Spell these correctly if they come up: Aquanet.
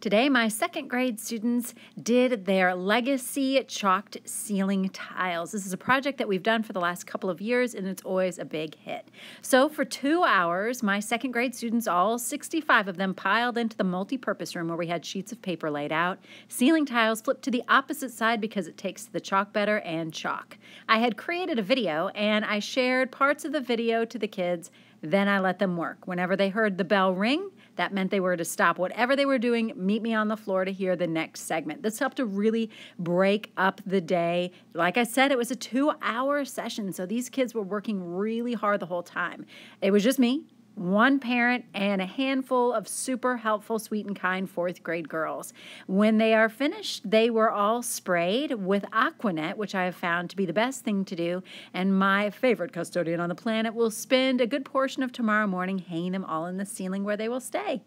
Today, my second grade students did their legacy chalked ceiling tiles. This is a project that we've done for the last couple of years, and it's always a big hit. So for 2 hours, my second grade students, all 65 of them, piled into the multi-purpose room where we had sheets of paper laid out, ceiling tiles flipped to the opposite side because it takes the chalk better and chalk. I had created a video, and I shared parts of the video to the kids. Then I let them work. Whenever they heard the bell ring, that meant they were to stop whatever they were doing, meet me on the floor to hear the next segment. This helped to really break up the day. Like I said, it was a 2-hour session, so these kids were working really hard the whole time. It was just me, one parent, and a handful of super helpful, sweet, and kind 4th grade girls. When they are finished, they were all sprayed with Aquanet, which I have found to be the best thing to do, and my favorite custodian on the planet will spend a good portion of tomorrow morning hanging them all in the ceiling where they will stay.